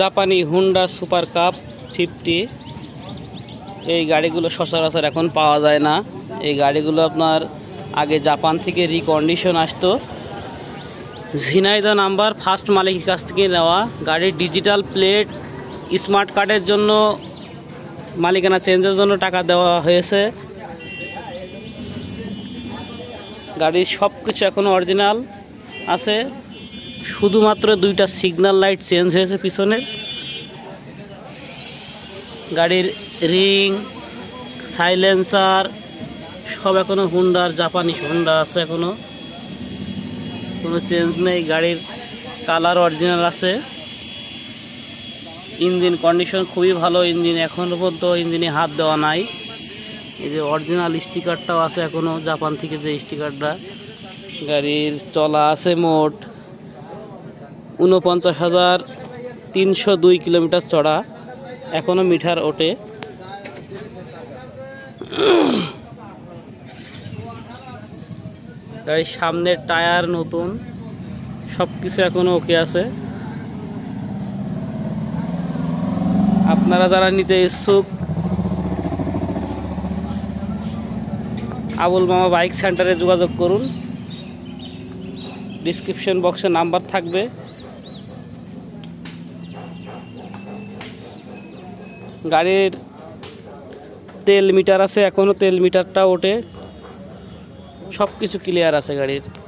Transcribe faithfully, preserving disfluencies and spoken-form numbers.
জাপানি Honda super cup fifty. এই গাড়িগুলো সচরাচর এখন পাওয়া যায় না। এই গাড়িগুলো আপনার আগে জাপান থেকে রিকন্ডিশন আসতো, ঝিনাইদহ নাম্বার, ফার্স্ট মালিকের কাছ থেকে নেওয়া। গাড়ির ডিজিটাল প্লেট, স্মার্ট কার্ডের জন্য, মালিকানা চেঞ্জের জন্য টাকা দেওয়া হয়েছে। গাড়ির সব কিছু এখনও অরিজিনাল আছে, শুধুমাত্র দুইটা সিগন্যাল লাইট চেঞ্জ হয়েছে পিছনে। গাড়ির রিং, সাইলেন্সার সব এখনও হুন্ডার, জাপানি হুন্ডা আছে এখনও, কোনো চেঞ্জ নেই। গাড়ির কালার অরিজিনাল আছে। ইঞ্জিন কন্ডিশন খুবই ভালো, ইঞ্জিন এখনও পর্যন্ত ইঞ্জিনে হাত দেওয়া নাই। এই যে অরিজিনাল স্টিকারটাও আছে এখনও, জাপান থেকে যে স্টিকারটা। গাড়ির চলা আছে মোট উনপঞ্চাশ হাজার তিনশো দুই কিলোমিটার চড়া, এখনও মিটার ওঠে। গাড়ির সামনের টায়ার নতুন, সব কিছু এখনও ওকে আছে। আপনারা যারা নিতে ইচ্ছুক, আবুল মামা বাইক সেন্টারে যোগাযোগ করুন। ডিসক্রিপশন বক্সে নাম্বার থাকবে। গাড়ির তেল মিটার আছে এখনও, তেল মিটারটা ওঠে। সব কিছু ক্লিয়ার আছে গাড়ির।